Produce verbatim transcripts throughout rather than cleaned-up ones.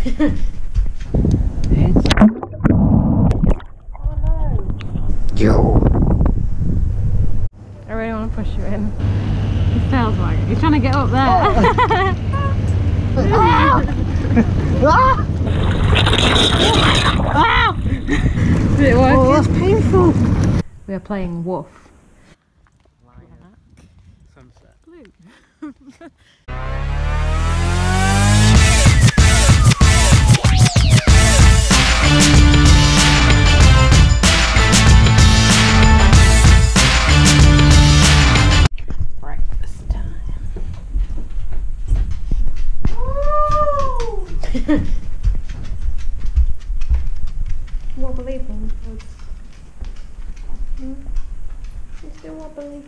Heads up. Oh no. Yo. I really want to push you in. His tail's wagging. He's trying to get up there. Did it work? Oh, that's painful. We are playing Woof. Sunset. Blue. Wobbly-bum. It's still wobbly.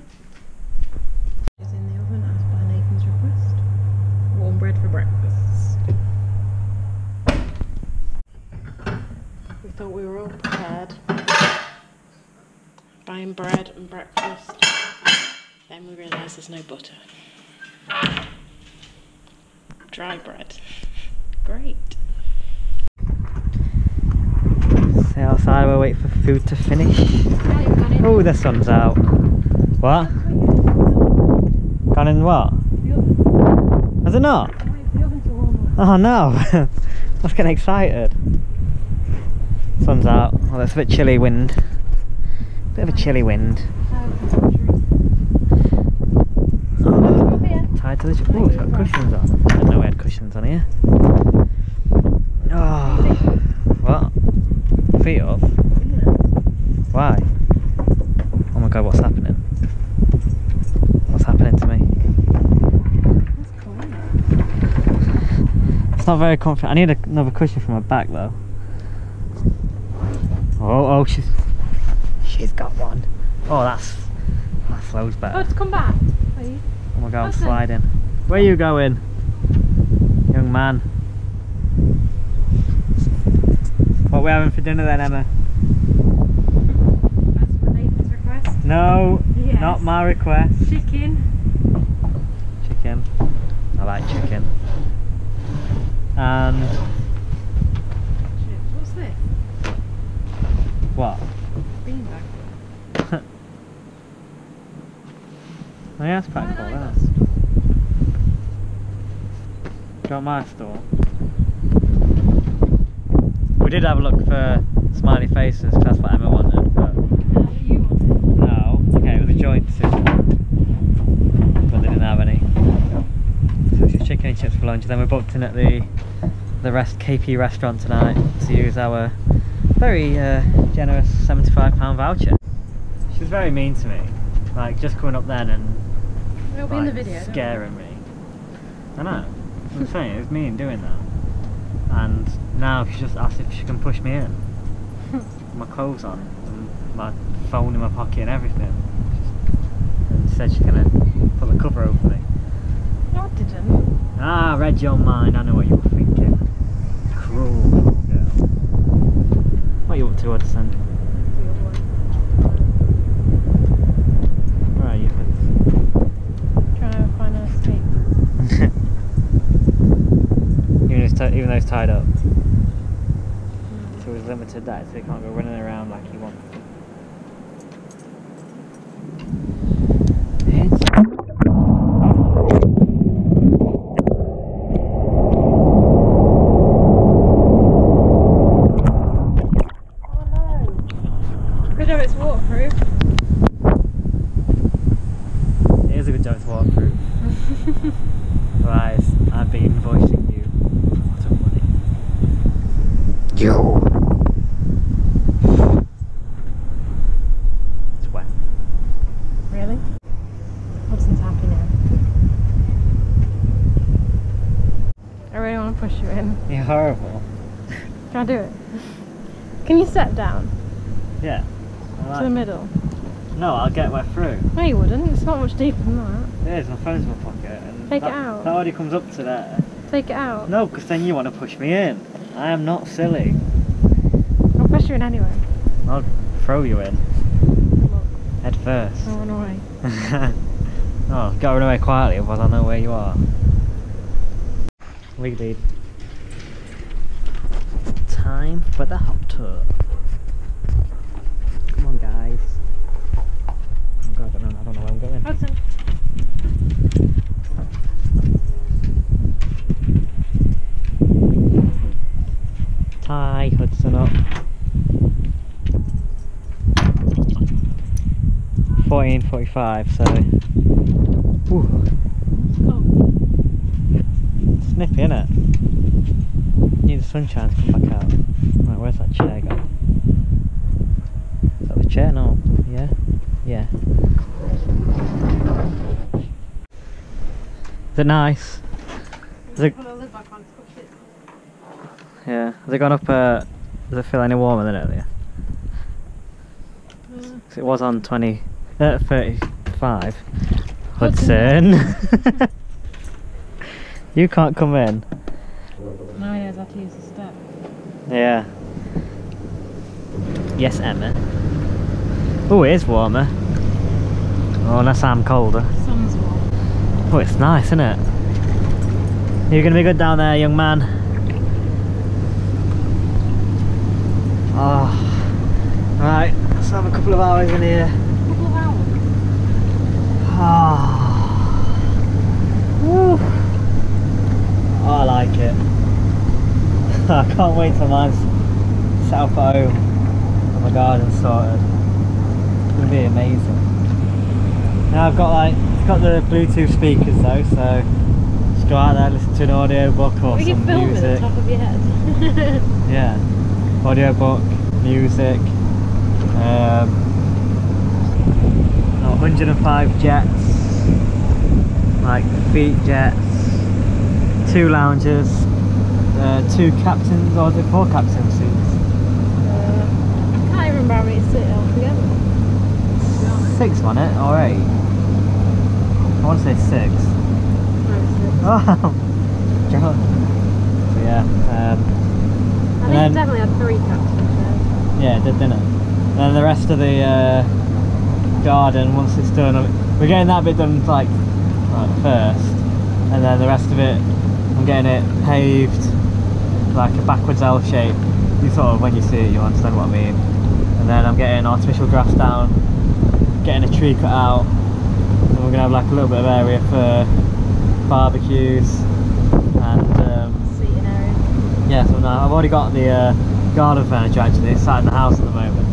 It's in the oven as by Nathan's request. Warm bread for breakfast. We thought we were all prepared. Buying bread and breakfast. Then we realised there's no butter. Dry bread. Great. Stay outside, we'll wait for food to finish. Yeah, oh, the sun's out. What? Gone in what? The oven. Has it not? The oven's warm. Oh no. I was getting excited. Sun's out. Well, it's a bit chilly wind. Bit of a chilly wind. Oh, tied to the... Oh, it's got cushions on. I didn't know we had cushions on here. Oh, what? Feet up? Yeah. Why? Oh my god, what's happening? What's happening to me? That's cool. It's not very comfy. I need a, another cushion for my back though. Oh, oh, she's she's got one. Oh, that's that flows better. Oh, just come back, please. Oh my god, I'm sliding. Where are you going, young man? What are we having for dinner then, Emma? That's for Nathan's request. No, yes. Not my request. Chicken. Chicken. I like chicken. And... Chips. What's this? What? Beanbag. Oh yeah, that's quite cool, that. Do you want my store? We did have a look for smiley faces because that's what Emma wanted, but no, you wanted. No, okay, it was a joint decision, but they didn't have any. So it's just chicken and chips for lunch, and then we're booked in at the the rest K P restaurant tonight to use our very uh, generous seventy-five pound voucher. She was very mean to me, like just coming up then and it'll be like, in the video, scaring me. I know. That's what I'm saying, it was mean doing that. And now she just asked if she can push me in. My clothes on, and my phone in my pocket and everything. And she said she's gonna put the cover over me. No, I didn't. Ah, read your mind, I know what you were thinking. Cruel little girl. What are you up to, Hudson? Where are you, Hudson? Trying to find a escape. Even though it's tied up. Mm. So he's limited that, so he can't go running around like he wants. Heads up. Oh no! Good job it's waterproof. It is a good job it's waterproof. Right, I've been voicing you. Yo. It's wet. Really? Hudson's happy now. I really want to push you in. You're horrible. Can I do it? Can you step down? Yeah. Like to the middle? No, I'll get wet through. No you wouldn't, it's not much deeper than that. It is, my phone's in my pocket. And take that, it out. That already comes up to there. Take it out. No, because then you want to push me in. I am not silly. I'll push you in anyway. I'll throw you in. Head first. I'll run away. Oh, gotta run away quietly, otherwise I know where you are. Lead lead. time for the hot tub. Come on, guys. Oh God, I, don't, I don't know where I'm going. Hudson. Tie Hudson up. fourteen forty-five, so. Whew. It's nippy, innit? Need the sunshine to come back out. Right, where's that chair gone? Is that the chair? No. Yeah? Yeah. Is it nice? Is it... Yeah. Has it gone up, uh, does it feel any warmer than earlier? Mm. Cause it was on twenty... Uh, thirty-five. Hudson! Hudson. You can't come in. No, he knows how to use the step. Yeah. Yes, Emma. Oh, it is warmer. Oh, unless I'm colder. Sun's warm. Oh, it's nice, isn't it? You're gonna be good down there, young man. Oh. Right, let's have a couple of hours in here. A couple of hours? Oh. Woo. Oh, I like it. I can't wait till mine's set up at home and my garden sorted. It's going to be amazing. Now I've got like, it's got the Bluetooth speakers though, so just go out there, listen to an audiobook or we some music. We can film music. It at the top of your head. Yeah, audiobook, music, um, one hundred and five jets, like feet jets. Two lounges, uh, two captains, or is it four captain seats? Uh, I can't remember how many sit altogether. Six, wasn't it? Or eight? I want to say six. Oh, six. Oh. Yeah. Um, I think it definitely had three captains. Yeah, it did, didn't it? And then the rest of the uh, garden, once it's done, we're getting that bit done like, like first, and then the rest of it. I'm getting it paved like a backwards L shape. You sort of, when you see it, you understand what I mean. And then I'm getting artificial grass down, getting a tree cut out, and we're gonna have like a little bit of area for barbecues and um, seating area. Yeah, so now I've already got the uh, garden furniture actually inside the house at the moment,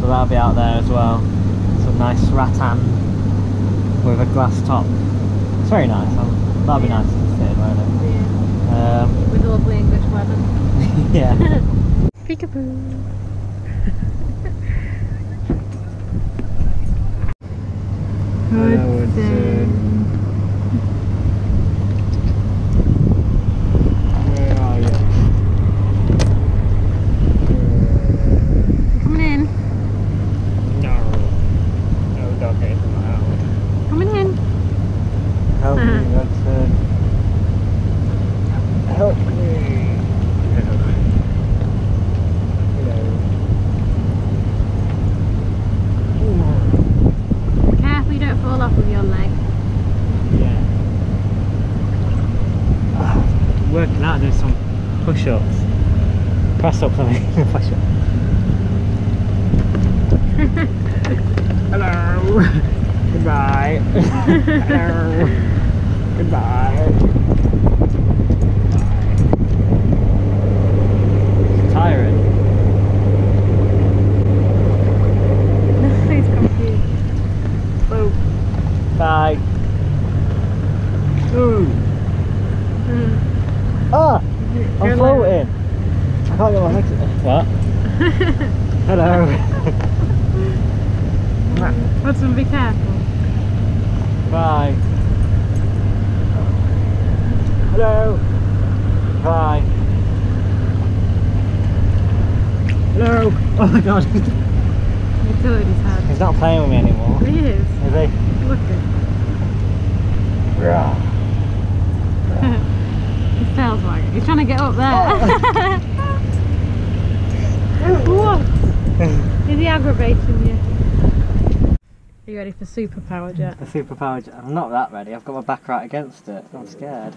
so that'll be out there as well. Some nice rattan with a glass top. It's very nice. That'll be yeah. nice to see, won't it? Um, With lovely English weather. Yeah. Peekaboo. Hudson. Where are you? Coming in. No. No dog is allowed. Coming in. How do you got to... Help me. Hello. Hello. Be careful you don't fall off with your leg. Yeah. Oh, working out doing some push-ups. Press-ups, I mean. Push-ups. Hello. Goodbye. Hello. Goodbye. Hello. Hudson, be careful. Bye. Hello. Bye. Hello. Oh my God. He's good, he's hard. He's not playing with me anymore. He is. Is he? Look at his tail's wagging. He's trying to get up there. What? Is he aggravating you? Are you ready for superpower jet? The superpower jet. I'm not that ready. I've got my back right against it. I'm scared.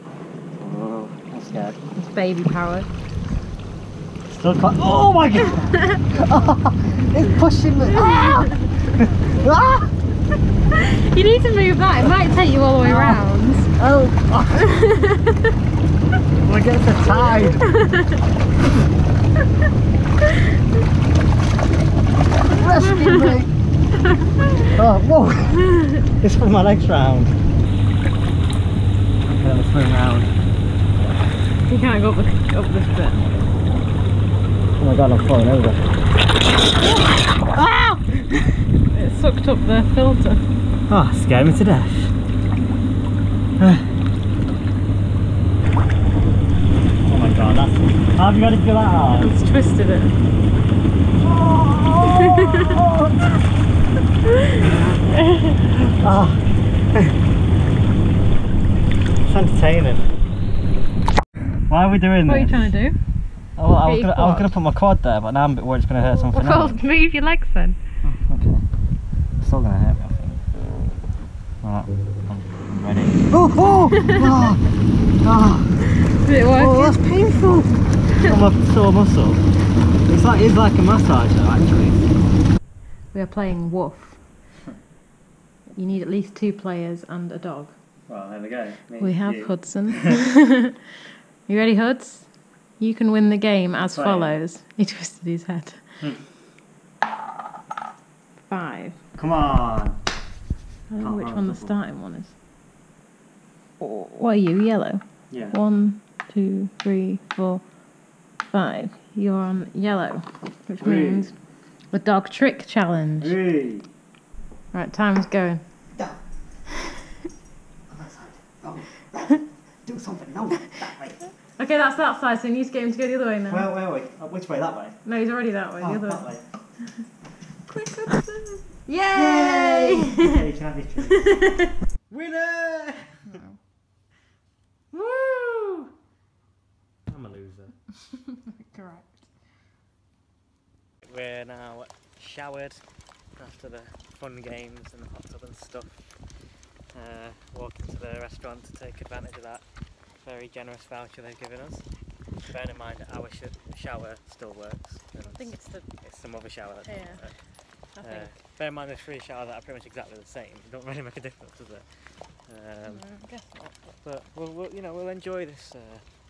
Oh, I'm scared. It's baby power. It's still caught. Oh my god! Oh, it's pushing me. Ah! You need to move that, it might take you all the way around. Oh! Oh. We're getting the tide. Rescue me! Oh, whoa! It's putting my legs round. Okay, let's move round. You can't go up, the, up this bit. Oh my god, I'm falling over. Ah! It sucked up the filter. Oh, it scared me to death. Oh my god, that's... How have you got to feel that hard? It's twisted it. Oh. It's entertaining. Why are we doing what this? What are you trying to do? Oh, I, was gonna, I was going to put my quad there, but now I'm a bit worried it's going to hurt something well, else. Well, move your legs then. Oh, okay. It's still going to hurt me, I think. Alright, I'm ready. Oh! Oh! Oh! Oh. Did it work? Oh, that's painful! I'm a sore muscle. It's like, it's like a massage though, actually. We are playing Woof. You need at least two players and a dog. Well, there we go. Me, we have you. Hudson. You ready, Huds? You can win the game as Play. follows. He twisted his head. Hmm. Five. Come on. I don't know which one the starting one is. Oh. What are you? Yellow? Yeah. One, two, three, four, five. You're on yellow, which Wee. means the dog trick challenge. Wee. Right, time's going. Down. Oh, right. Do something. No, that way. Okay, that's that side, so you need to get him to go the other way now. Where, where are we? Which way? That way? No, he's already that way, oh, the other that way. way. Quick, Hudson! Yay! Yay! You can have your treat. Winner! Woo! I'm a loser. Correct. We're now showered after the fun games and the hot tub and stuff. Uh, walking to the restaurant to take advantage of that very generous voucher they've given us. Bear in mind that our sh shower still works. I think it's the... It's some other shower that doesn't yeah, work. I uh, think. Bear in mind the free shower that are pretty much exactly the same. It don't really make a difference, does it? Um, no, I guess not. But we'll, we'll, you know, we'll enjoy this, uh,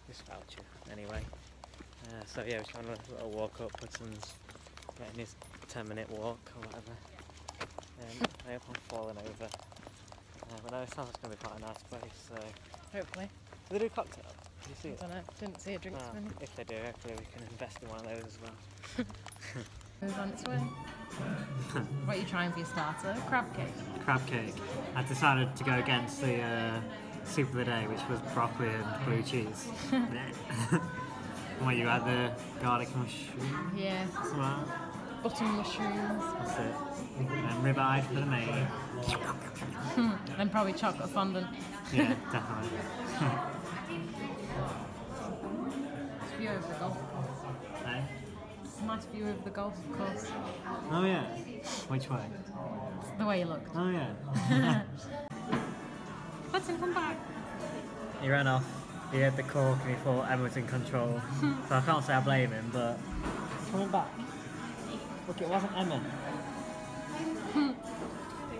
this voucher anyway. Uh, so yeah, we're trying to a little walk up. Hudson's getting his ten minute walk or whatever. Um, I hope I'm falling over. Uh, but no, it sounds like it's going to be quite a nice place, so... Hopefully. Do they do cocktails? Did you see it? I don't know. Didn't see a drinks menu. Oh, if they do, hopefully we can invest in one of those as well. It's on its way. What are you trying for your starter? Crab cake. Crab cake. I decided to go against the uh, soup of the day, which was broccoli and blue cheese. What, you had the garlic mushroom? Yeah. As well? Button mushrooms. That's it. And ribeye for the main. And probably chocolate fondant. Yeah, definitely. It's a view of the golf course. Eh? It's a nice view of the golf course. Oh yeah. Which way? The way you looked. Oh yeah. Hudson, come back. He ran off. He had the cork and he thought Emma was in control. So I can't say I blame him, but coming back. Look, it wasn't Emma.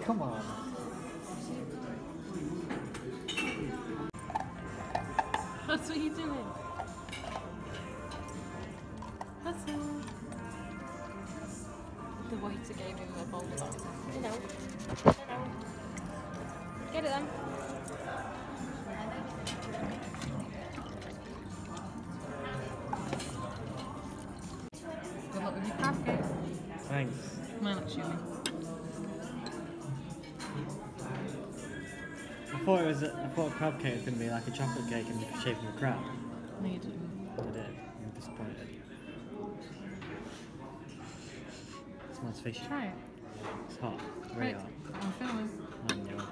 Come on. That's what you're doing. That's it. The waiter gave him a bowl of it. You know. You know. Get it then. Good luck with your crab cake. Thanks. Mine looks yummy. I thought it was. A, I thought crab cake was going to be like a chocolate cake in the shape of a crab. No, you didn't. I did. I'm disappointed. It smells fishy. Try it. It's hot. It's very hot. I'm feeling. Mm, yeah.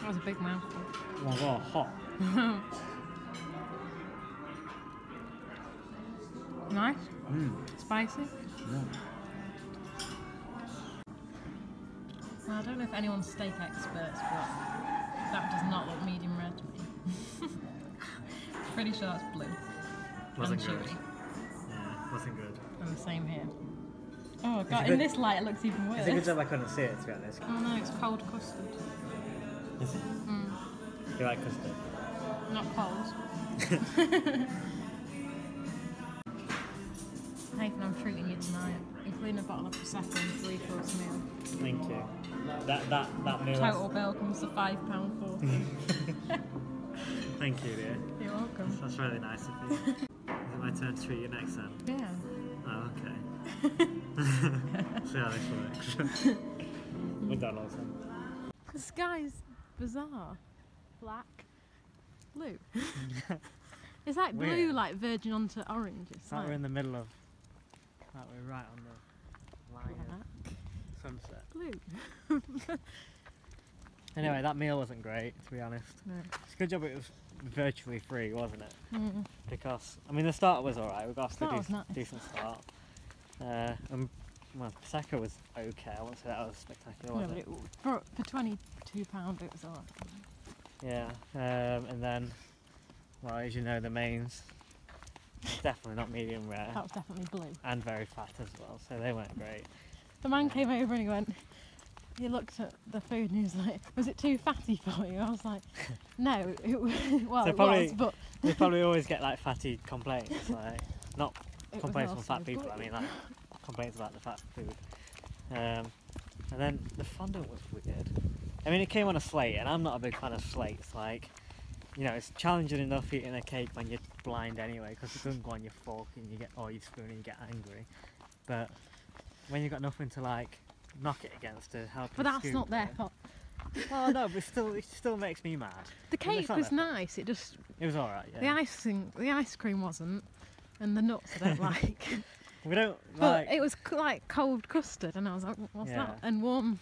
That was a big mouthful. Oh my god, hot. Nice. Mm. Spicy. Yeah. I don't know if anyone's steak experts, but that does not look medium rare to me. Pretty sure that's blue. Wasn't and good. Chewy. Yeah, wasn't good. Oh, the same here. Oh god, in good, this light it looks even worse. It's a good job I couldn't see it, to be honest. Oh no, it's cold custard. Is it? Mm. You like custard? Not cold. Nathan, I'm treating you tonight, including a bottle of Prosecco and three course meal. Thank you. That that that meal. Total has... bill comes to five pound forty. Thank you, dear. You're welcome. That's really nice of you. Is it my turn to treat you next time? Yeah. Oh, okay. See how this works. We're done also. The sky's bizarre. Black. Blue. It's like blue, weird, like verging onto orange. It's like, like we're in the middle of, like we're right on the line of sunset. Blue. Anyway, that meal wasn't great, to be honest. No. It's a good job it was virtually free, wasn't it? Mm. Because, I mean, the start was alright. We got off to a decent start. Uh, and well, Prosecco was okay. I won't say that was spectacular, was no, it? But it, for twenty-two pounds it was alright. Yeah, um, and then, well, as you know, the mains, definitely not medium rare. That was definitely blue. And very fat as well, so they weren't great. The man came over and he went, he looked at the food and he was like, was it too fatty for you? I was like, no, it was, well, so it probably, was, but... we probably always get, like, fatty complaints, like, not it complaints from fat people, good. I mean, like, complaints about the fat food. Um, and then the fondant was weird. I mean, it came on a slate, and I'm not a big fan of slates, like, you know, it's challenging enough eating a cake when you're blind anyway, because it doesn't go on your fork, and you get, or your spoon, and you get angry. But when you've got nothing to, like, knock it against to help. But that's not their fault. Well, no, but it still, it still makes me mad. The cake was nice. It just. It was all right. Yeah. The icing, the ice cream wasn't, and the nuts I don't like. We don't like. But it was like cold custard, and I was like, what's yeah. that? And warm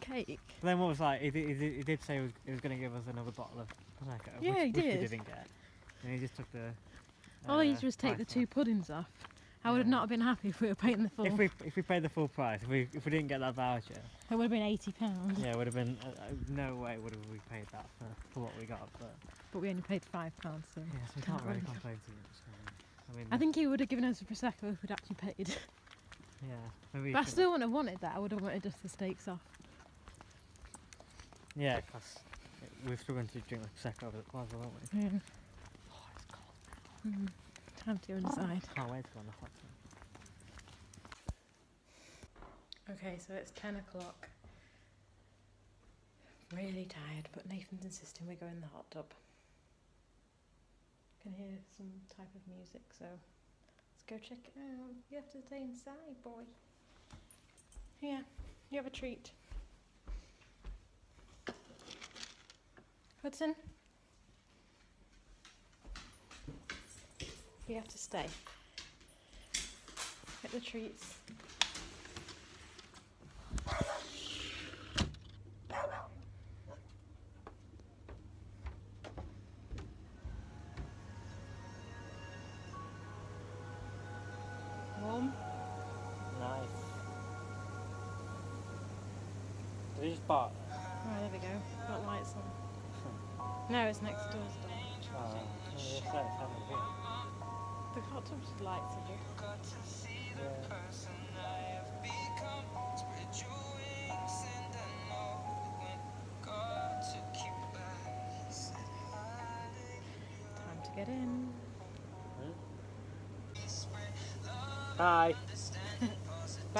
cake. But then what was like? He, he, he did say he was, was going to give us another bottle of Prosecco. Yeah, which, he did. Which we didn't get. And he just took the. Uh, oh, he just take the two puddings off. I would have not been happy if we were paying the full. If we if we paid the full price, if we if we didn't get that voucher, it would have been eighty pounds. Yeah, it would have been uh, no way would have we paid that for, for what we got, but but we only paid five pounds, so yeah, so we can't really complain to him. I mean, I think he would have given us a Prosecco if we'd actually paid. Yeah, maybe. But I still wouldn't have wanted that. I would have wanted just the steaks off. Yeah, because we're struggling to drink the Prosecco over the plaza, aren't we? Yeah. Oh, it's cold now. Mm. Time to go inside. Can't wait to go on the hot tub. Okay, so it's ten o'clock. Really tired, but Nathan's insisting we go in the hot tub. I can hear some type of music, so let's go check it out. You have to stay inside, boy. Yeah, you have a treat. Hudson? You have to stay. Get the treats. Warm. Nice. Did you just bark? Oh, there we go. Got lights on. No, it's next door's door. Oh, yes, that's happening here. The hot tub's lights are good. Time to get in. Hmm? Bye.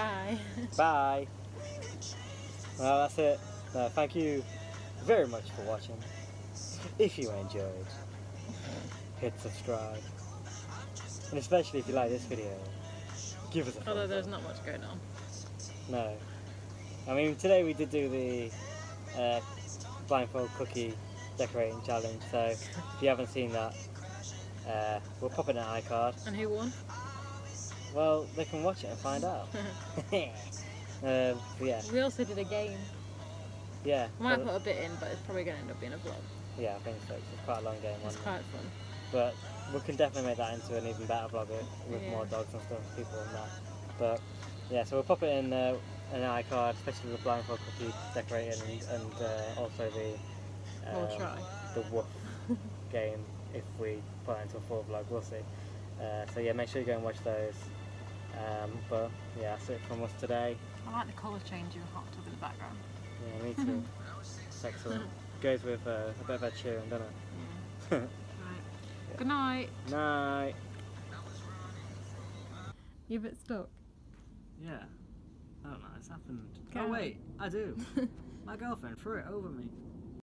Bye. Bye. Well, that's it. No, thank you very much for watching. If you enjoyed, hit subscribe. And especially if you like this video, give us a thumbs up. Although there's not much going on. No. I mean, today we did do the uh, blindfold cookie decorating challenge, so if you haven't seen that, uh, we'll pop it in an iCard. And who won? Well, they can watch it and find out. um, but yeah. We also did a game. Yeah. We might put a bit in, but it's probably going to end up being a vlog. Yeah, I think so. It's quite a long game. It's quite fun. But we can definitely make that into an even better vlog with yeah. more dogs and stuff, people and that. But yeah, so we'll pop it in uh, an iCard, especially with the blindfold cookie decorating and, and uh, also the um, we'll try. the Woof game if we put it into a full vlog. We'll see. Uh, so yeah, make sure you go and watch those. Um, but yeah, that's it from us today. I like the colour change you hopped up in the background. Yeah, me too. Excellent. Goes with uh, a bit of a cheering, doesn't it? Yeah. Right. Yeah. Good night. Night. You a bit stuck? Yeah. I don't know, it's happened. Go oh wait, I do. My girlfriend threw it over me.